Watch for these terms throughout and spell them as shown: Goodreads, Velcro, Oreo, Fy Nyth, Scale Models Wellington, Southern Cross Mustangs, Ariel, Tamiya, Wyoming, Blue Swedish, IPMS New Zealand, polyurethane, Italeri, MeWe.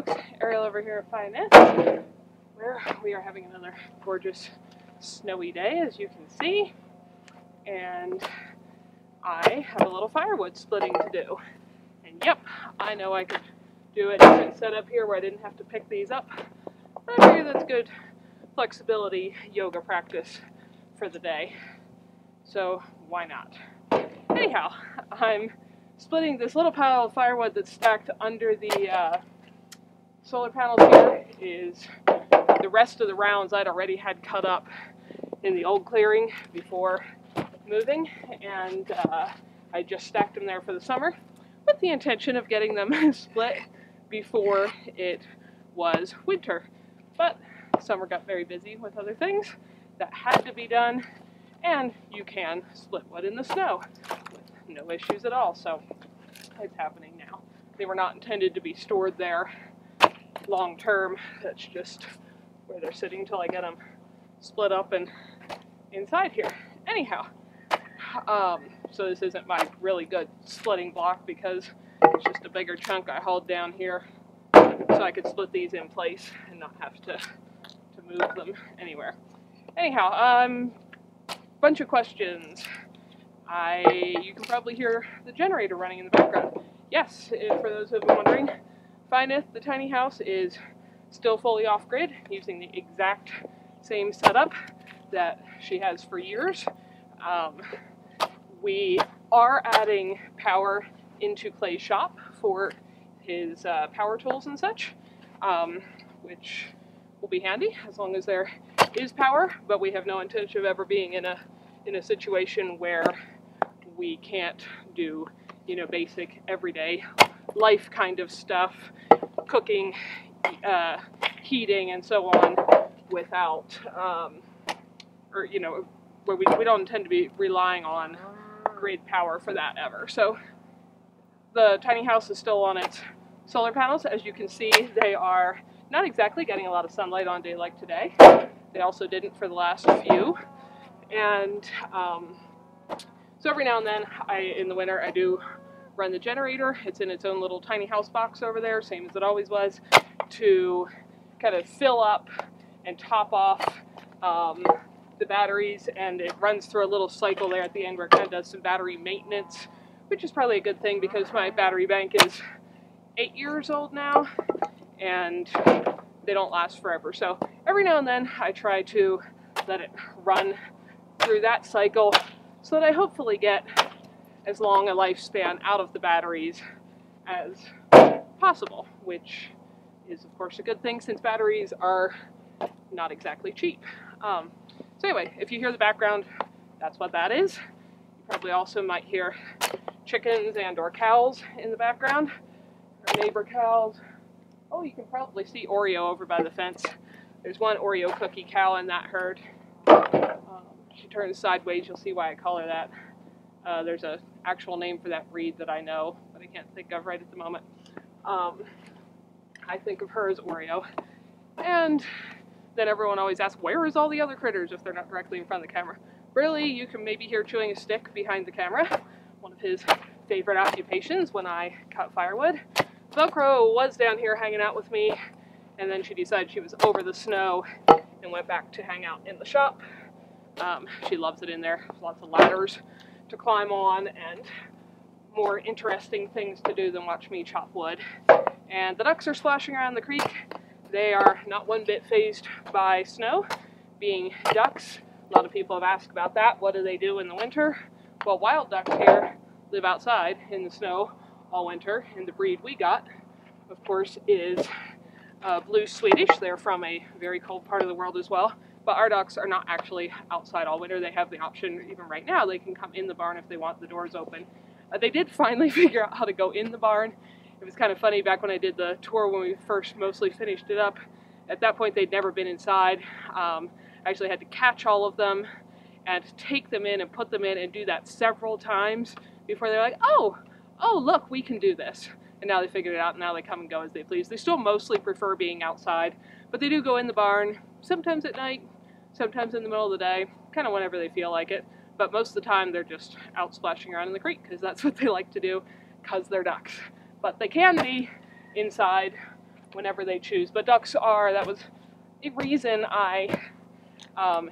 folks, Ariel over here at Fy Nyth, where we are having another gorgeous snowy day, as you can see, and I have a little firewood splitting to do. And yep, I know I could do a different setup here where I didn't have to pick these up, but I figure that's good flexibility yoga practice for the day, so why not? Anyhow, I'm splitting this little pile of firewood that's stacked under the solar panels. Here is the rest of the rounds I'd already had cut up in the old clearing before moving, and I just stacked them there for the summer with the intention of getting them split before it was winter. But summer got very busy with other things that had to be done, and you can split wood in the snow with no issues at all, so it's happening now. They were not intended to be stored there long term. That's just where they're sitting until I get them split up and inside here. Anyhow, so this isn't my really good splitting block because it's just a bigger chunk I hauled down here so I could split these in place and not have to move them anywhere. Anyhow, bunch of questions. You can probably hear the generator running in the background. Yes, for those who have been wondering, Fy Nyth, the tiny house, is still fully off-grid, using the exact same setup that she has for years. We are adding power into Clay's shop for his power tools and such, which will be handy as long as there is power, but we have no intention of ever being in a situation where we can't do, you know, basic everyday life kind of stuff, cooking, heating, and so on without, or, you know, where we don't intend to be relying on grid power for that ever. So the tiny house is still on its solar panels. As you can see, they are not exactly getting a lot of sunlight on a day like today. They also didn't for the last few. And so every now and then, in the winter, I do run the generator. It's in its own little tiny house box over there, same as it always was, to kind of fill up and top off the batteries, and it runs through a little cycle there at the end where it kind of does some battery maintenance, which is probably a good thing because my battery bank is 8 years old now, and they don't last forever. So every now and then I try to let it run through that cycle so that I hopefully get as long a lifespan out of the batteries as possible, which is of course a good thing since batteries are not exactly cheap. So anyway, if you hear the background, that's what that is. You probably also might hear chickens and or cows in the background, our neighbor cows. Oh, you can probably see Oreo over by the fence. There's one Oreo cookie cow in that herd. She turns sideways, you'll see why I call her that. There's an actual name for that breed that I know, but I can't think of right at the moment. I think of her as Oreo. And then everyone always asks, where is all the other critters if they're not directly in front of the camera? Really, you can maybe hear chewing a stick behind the camera, one of his favorite occupations when I cut firewood. Velcro was down here hanging out with me, and then she decided she was over the snow and went back to hang out in the shop. She loves it in there. There's lots of ladders to climb on and more interesting things to do than watch me chop wood. And the ducks are splashing around the creek. They are not one bit fazed by snow, being ducks. A lot of people have asked about that. What do they do in the winter? Well, wild ducks here live outside in the snow all winter, and the breed we got, of course, is Blue Swedish. They're from a very cold part of the world as well. But our ducks are not actually outside all winter. They have the option, even right now, they can come in the barn if they want, the doors open. They did finally figure out how to go in the barn. It was kind of funny, back when I did the tour when we first mostly finished it up, at that point they'd never been inside. I actually had to catch all of them and take them in and put them in and do that several times before they're like, oh look, we can do this. And now they figured it out, and now they come and go as they please. They still mostly prefer being outside, but they do go in the barn, sometimes at night, sometimes in the middle of the day, kind of whenever they feel like it, but most of the time they're just out splashing around in the creek because that's what they like to do because they're ducks. But they can be inside whenever they choose. But ducks are, that was the reason I,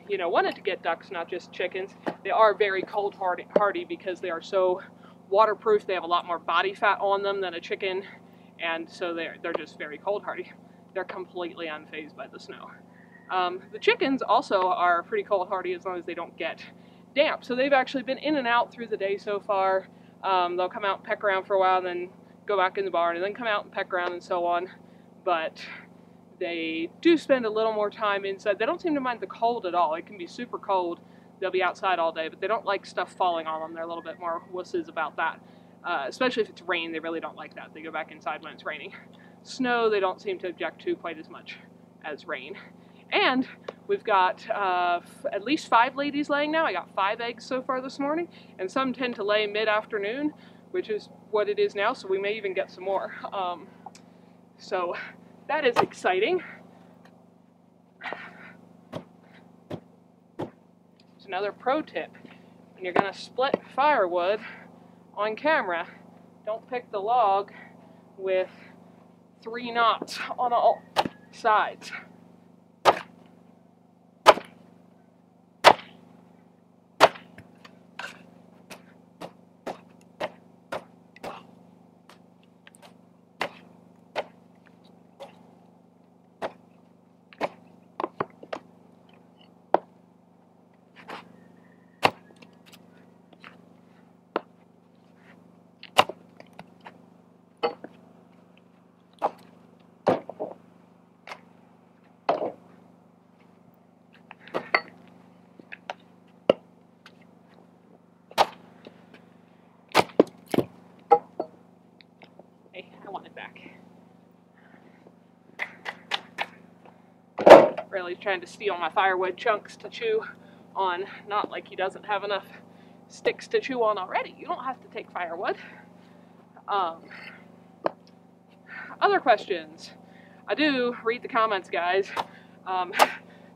you know, wanted to get ducks, not just chickens. They are very cold hardy because they are so waterproof. They have a lot more body fat on them than a chicken, and so they're just very cold hardy. They're completely unfazed by the snow. The chickens also are pretty cold hardy as long as they don't get damp. So they've actually been in and out through the day so far. They'll come out and peck around for a while, and then go back in the barn, and then come out and peck around and so on. But they do spend a little more time inside. They don't seem to mind the cold at all. It can be super cold. They'll be outside all day, but they don't like stuff falling on them. They're a little bit more wusses about that. Especially if it's rain, they really don't like that. They go back inside when it's raining. Snow, they don't seem to object to quite as much as rain. And we've got at least 5 ladies laying now. I got 5 eggs so far this morning, and some tend to lay mid-afternoon, which is what it is now, so we may even get some more. So that is exciting. It's another pro tip. When you're gonna split firewood on camera, don't pick the log with 3 knots on all sides. Really trying to steal my firewood chunks to chew on. Not like he doesn't have enough sticks to chew on already. You don't have to take firewood. Other questions? I do read the comments, guys.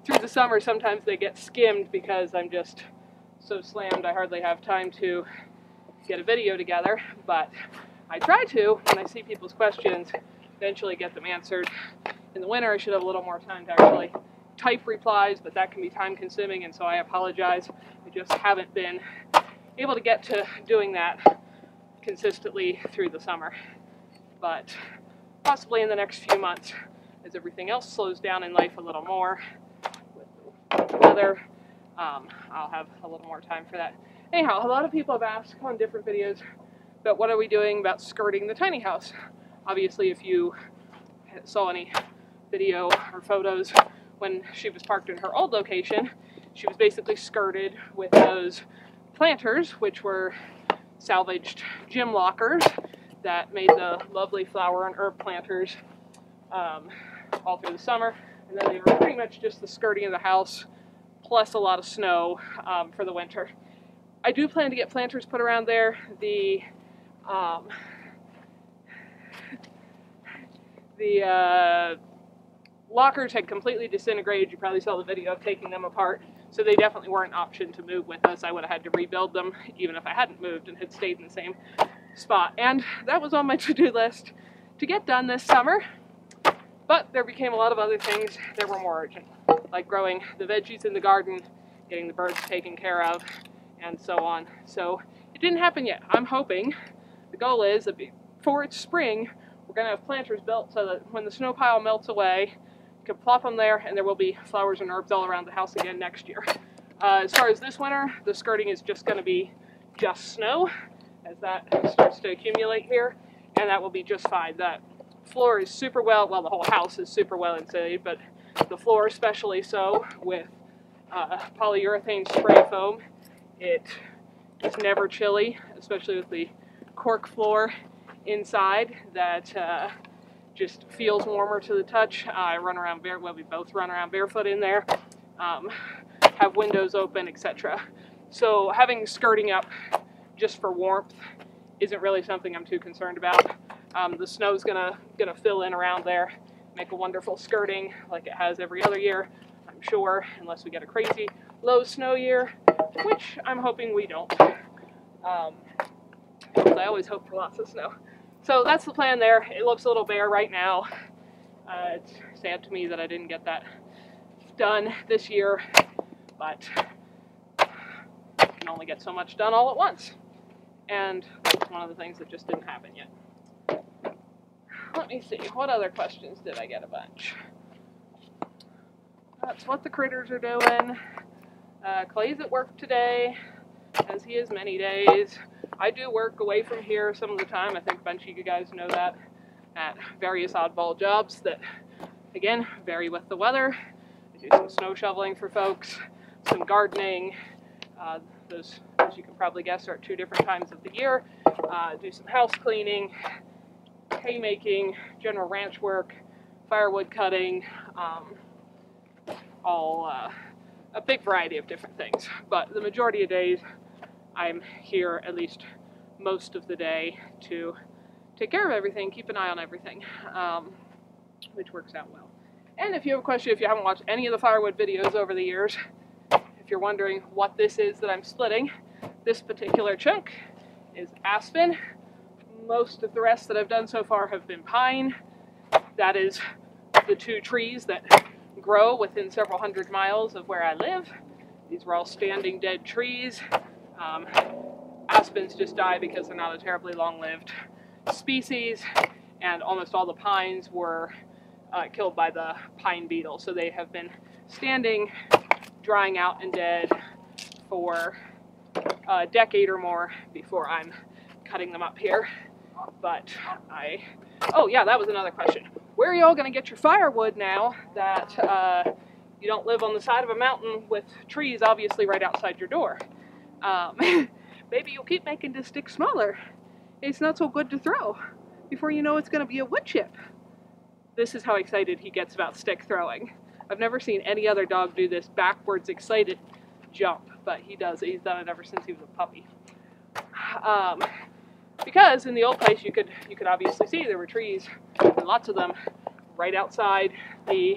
Through the summer sometimes they get skimmed because I'm just so slammed I hardly have time to get a video together, but I try to, when I see people's questions, eventually get them answered. In the winter, I should have a little more time to actually type replies, but that can be time-consuming, and so I apologize. I just haven't been able to get to doing that consistently through the summer. But possibly in the next few months, as everything else slows down in life a little more, with the weather, I'll have a little more time for that. Anyhow, a lot of people have asked on different videos about what are we doing about skirting the tiny house. Obviously, if you saw any video or photos when she was parked in her old location, she was basically skirted with those planters, which were salvaged gym lockers that made the lovely flower and herb planters all through the summer, and then they were pretty much just the skirting of the house plus a lot of snow for the winter. I do plan to get planters put around there. The lockers had completely disintegrated. You probably saw the video of taking them apart, so they definitely weren't an option to move with us. I would have had to rebuild them even if I hadn't moved and had stayed in the same spot. And that was on my to-do list to get done this summer, but there became a lot of other things that were more urgent, like growing the veggies in the garden, getting the birds taken care of, and so on. So it didn't happen yet. I'm hoping, the goal is that before it's spring, we're going to have planters built so that when the snow pile melts away, you can plop them there, and there will be flowers and herbs all around the house again next year. As far as this winter, the skirting is just going to be just snow as that starts to accumulate here, and that will be just fine. That floor is super well the whole house is super well insulated, but the floor especially so, with polyurethane spray foam. It is never chilly, especially with the cork floor inside that just feels warmer to the touch. I run around well, we both run around barefoot in there, have windows open, etc. So having skirting up just for warmth isn't really something I'm too concerned about. The snow's gonna fill in around there, make a wonderful skirting like it has every other year, I'm sure, unless we get a crazy low snow year, which I'm hoping we don't. I always hope for lots of snow. So that's the plan there. It looks a little bare right now. It's sad to me that I didn't get that done this year, but you can only get so much done all at once. And that's one of the things that just didn't happen yet. Let me see, what other questions did I get a bunch? That's what the critters are doing. Clay's at work today, as he is many days. I do work away from here some of the time. I think a bunch of you guys know that, at various oddball jobs that, again, vary with the weather. I do some snow shoveling for folks, some gardening. Those, as you can probably guess, are at two different times of the year. Do some house cleaning, haymaking, general ranch work, firewood cutting, a big variety of different things, but the majority of days I'm here, at least most of the day, to take care of everything, keep an eye on everything, which works out well. And if you have a question, if you haven't watched any of the firewood videos over the years, if you're wondering what this is that I'm splitting, this particular chunk is aspen. Most of the rest that I've done so far have been pine. That is the two trees that grow within several hundred miles of where I live. These were all standing dead trees. Aspens just die because they're not a terribly long-lived species, and almost all the pines were killed by the pine beetle, so they have been standing, drying out and dead for a decade or more before I'm cutting them up here. But oh yeah, that was another question. Where are y'all going to get your firewood now that you don't live on the side of a mountain with trees obviously right outside your door? Maybe you'll keep making the stick smaller. It's not so good to throw. Before you know, it's going to be a wood chip. This is how excited he gets about stick throwing. I've never seen any other dog do this backwards excited jump, but he does it. He's done it ever since he was a puppy. Because in the old place you could obviously see there were trees, and lots of them, right outside the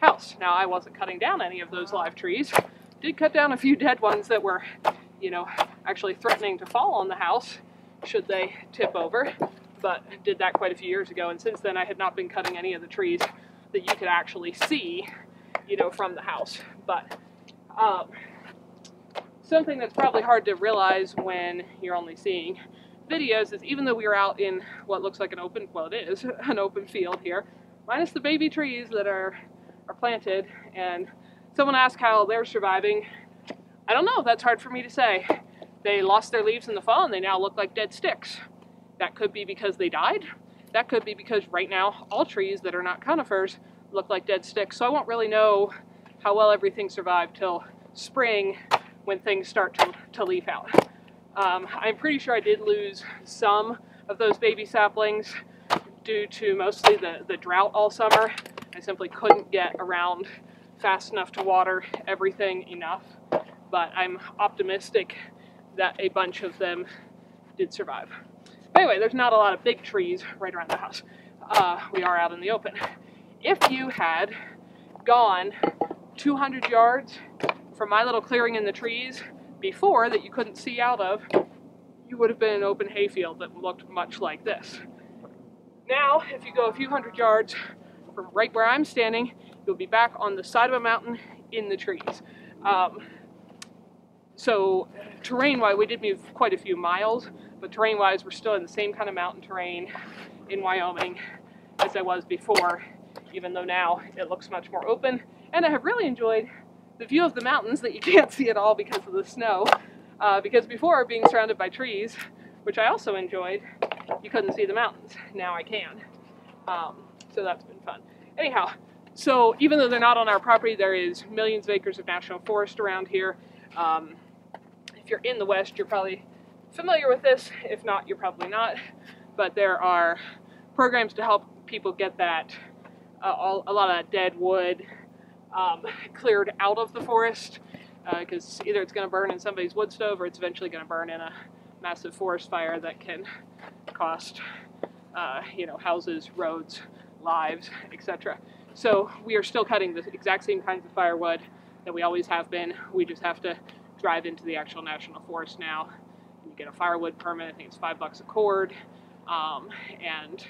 house. Now, I wasn't cutting down any of those live trees. Did cut down a few dead ones that were, you know, actually threatening to fall on the house should they tip over, but did that quite a few years ago, and since then I had not been cutting any of the trees that you could actually see, you know, from the house. But something that's probably hard to realize when you're only seeing videos is, even though we are out in what looks like an open, well, it is an open field here, minus the baby trees that are planted, and someone asked how they're surviving. I don't know, that's hard for me to say. They lost their leaves in the fall and they now look like dead sticks. That could be because they died. That could be because right now all trees that are not conifers look like dead sticks, so I won't really know how well everything survived till spring when things start to leaf out. I'm pretty sure I did lose some of those baby saplings due to mostly the drought all summer. I simply couldn't get around fast enough to water everything enough, but I'm optimistic that a bunch of them did survive. But anyway, there's not a lot of big trees right around the house. We are out in the open. If you had gone 200 yards from my little clearing in the trees before that you couldn't see out of, you would have been an open hayfield that looked much like this. Now, if you go a few hundred yards from right where I'm standing, you'll be back on the side of a mountain in the trees. So terrain-wise, we did move quite a few miles, but terrain-wise, we're still in the same kind of mountain terrain in Wyoming as I was before, even though now it looks much more open. And I have really enjoyed the view of the mountains that you can't see at all because of the snow, because before being surrounded by trees, which I also enjoyed, you couldn't see the mountains. Now I can. So that's been fun. Anyhow, so even though they're not on our property, there is millions of acres of national forest around here. If you're in the West, you're probably familiar with this. If not, you're probably not. But there are programs to help people get that, a lot of dead wood cleared out of the forest, because either it's going to burn in somebody's wood stove or it's eventually going to burn in a massive forest fire that can cost, you know, houses, roads, lives, etc. So we are still cutting the exact same kinds of firewood that we always have been. We just have to drive into the actual national forest now. You get a firewood permit. I think it's $5 a cord, and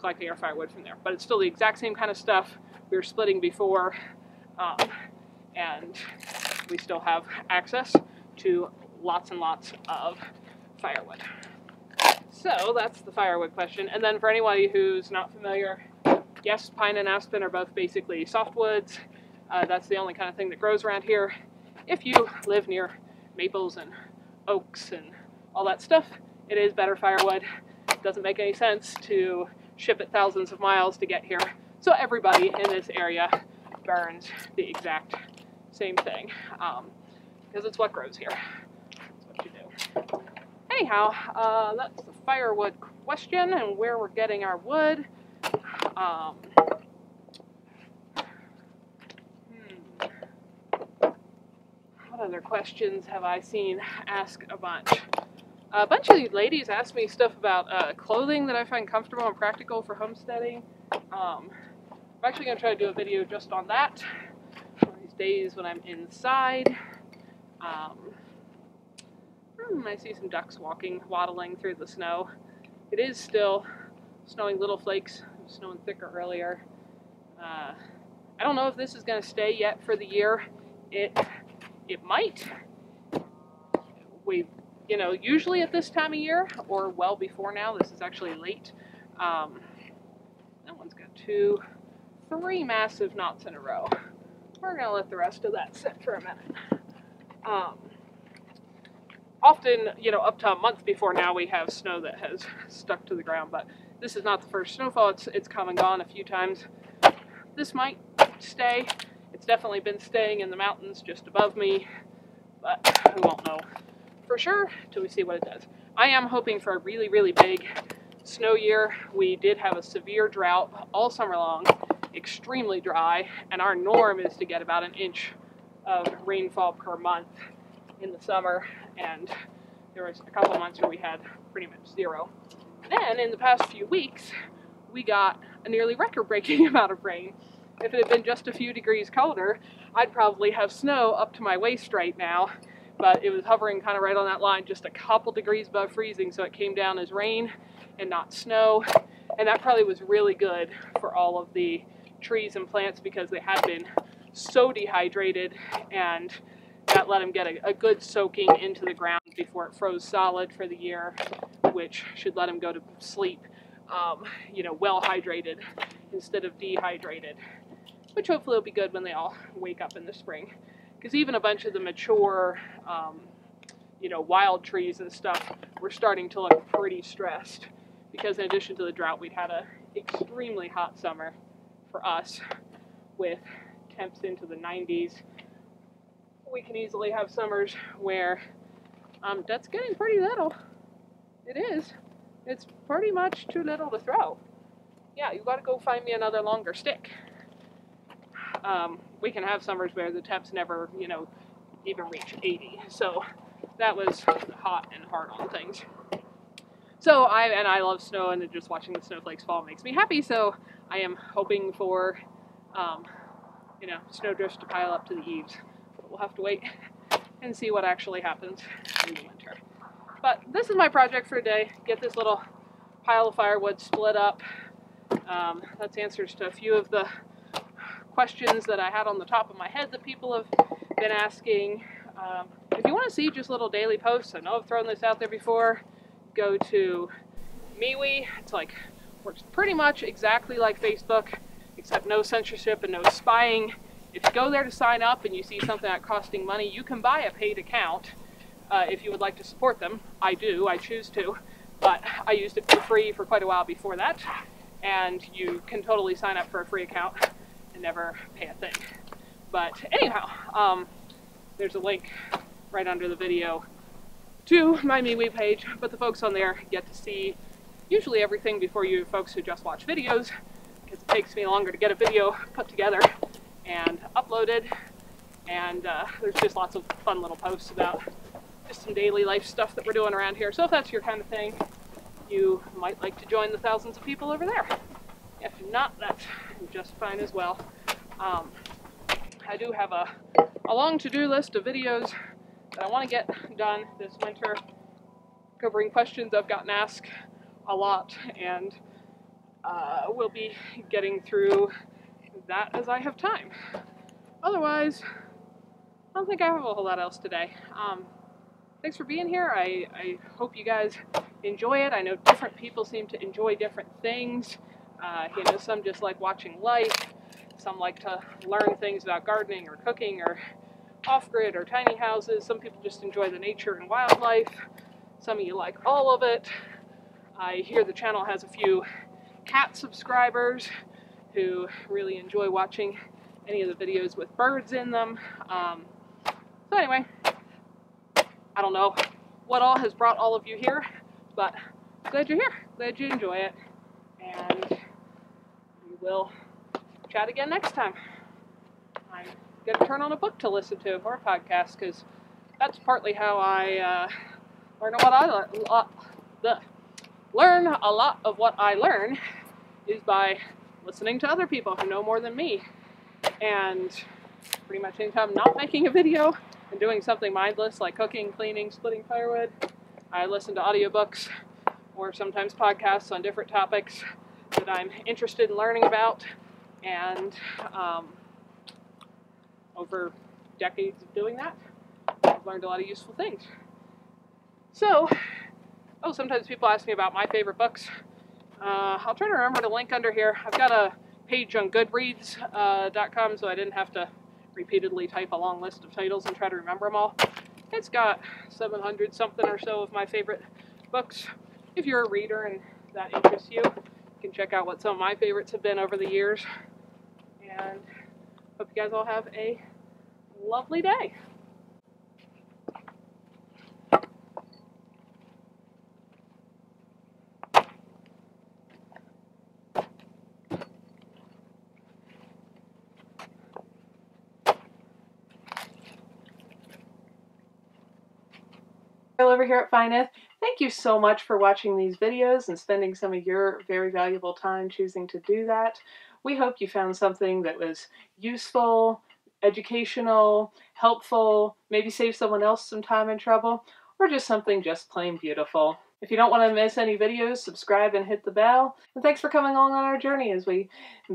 collecting our firewood from there. But it's still the exact same kind of stuff we were splitting before, and we still have access to lots and lots of firewood. So that's the firewood question. And then for anybody who's not familiar, yes, pine and aspen are both basically softwoods. That's the only kind of thing that grows around here. If you live near maples and oaks and all that stuff, it is better firewood. It doesn't make any sense to ship it thousands of miles to get here. So everybody in this area burns the exact same thing, because it's what grows here. That's what you do. Anyhow, that's the firewood question and where we're getting our wood. What other questions have I seen ask a bunch? A bunch of you ladies asked me stuff about clothing that I find comfortable and practical for homesteading. I'm actually going to try to do a video just on that one of these days when I'm inside. I see some ducks waddling through the snow. It is still snowing little flakes. It was snowing thicker earlier. I don't know if this is going to stay yet for the year. It might. You know, usually at this time of year, or well before now, this is actually late. That one's got 2, 3 massive knots in a row. We're gonna let the rest of that sit for a minute. Often, you know, up to a month before now, we have snow that has stuck to the ground, but this is not the first snowfall. It's come and gone a few times. This might stay. It's definitely been staying in the mountains just above me, but we won't know for sure till we see what it does. I am hoping for a really, really big snow year. We did have a severe drought all summer long, extremely dry, and our norm is to get about an inch of rainfall per month in the summer, and there was a couple months where we had pretty much zero. Then in the past few weeks, we got a nearly record-breaking amount of rain. If it had been just a few degrees colder, I'd probably have snow up to my waist right now, but it was hovering kind of right on that line, just a couple degrees above freezing, so it came down as rain and not snow. And that probably was really good for all of the trees and plants because they had been so dehydrated, and that let them get a good soaking into the ground before it froze solid for the year, which should let them go to sleep, you know, well hydrated instead of dehydrated, which hopefully will be good when they all wake up in the spring. Because even a bunch of the mature, you know, wild trees and stuff were starting to look pretty stressed, because in addition to the drought, we'd had an extremely hot summer for us with temps into the 90s. We can easily have summers where that's getting pretty little. It is. It's pretty much too little to throw. Yeah, you got to go find me another longer stick. We can have summers where the temps never, you know, even reach 80. So that was hot and hard on things. So I love snow, and just watching the snowflakes fall makes me happy. So I am hoping for, you know, snow drifts to pile up to the eaves. But we'll have to wait and see what actually happens in the winter. But this is my project for today. Get this little pile of firewood split up. That's answers to a few of the questions that I had on the top of my head that people have been asking. If you want to see just little daily posts, I know I've thrown this out there before, go to MeWe. It's like, works pretty much exactly like Facebook, except no censorship and no spying. If you go there to sign up and you see something that's costing money, you can buy a paid account if you would like to support them. I do, I choose to, but I used it for free for quite a while before that, and you can totally sign up for a free account. Never pay a thing. But anyhow, there's a link right under the video to my MeWe page, but the folks on there get to see usually everything before you folks who just watch videos, because it takes me longer to get a video put together and uploaded, and there's just lots of fun little posts about just some daily life stuff that we're doing around here. So if that's your kind of thing, you might like to join the thousands of people over there. If not, that's just fine as well. I do have a long to-do list of videos that I want to get done this winter, covering questions I've gotten asked a lot, and will be getting through that as I have time. Otherwise, I don't think I have a whole lot else today. Thanks for being here. I hope you guys enjoy it. I know different people seem to enjoy different things. You know, some just like watching life. Some like to learn things about gardening or cooking or off-grid or tiny houses. Some people just enjoy the nature and wildlife. Some of you like all of it. I hear the channel has a few cat subscribers who really enjoy watching any of the videos with birds in them. So anyway, I don't know what all has brought all of you here, but I'm glad you're here. Glad you enjoy it. And we will chat again next time. I'm going to turn on a book to listen to or a podcast, because that's partly how I learn a lot of what I learn, is by listening to other people who know more than me. And pretty much anytime I'm not making a video and doing something mindless like cooking, cleaning, splitting firewood, I listen to audiobooks or sometimes podcasts on different topics that I'm interested in learning about. And over decades of doing that, I've learned a lot of useful things. So, oh, sometimes people ask me about my favorite books. I'll try to remember to link under here. I've got a page on goodreads.com, so I didn't have to repeatedly type a long list of titles and try to remember them all. It's got 700 something or so of my favorite books. If you're a reader and that interests you, you can check out what some of my favorites have been over the years. And hope you guys all have a lovely day. Over here at Fy Nyth. Thank you so much for watching these videos and spending some of your very valuable time choosing to do that. We hope you found something that was useful, educational, helpful, maybe save someone else some time and trouble, or just something just plain beautiful. If you don't want to miss any videos, subscribe and hit the bell. And thanks for coming along on our journey as we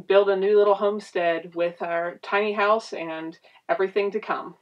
build a new little homestead with our tiny house and everything to come.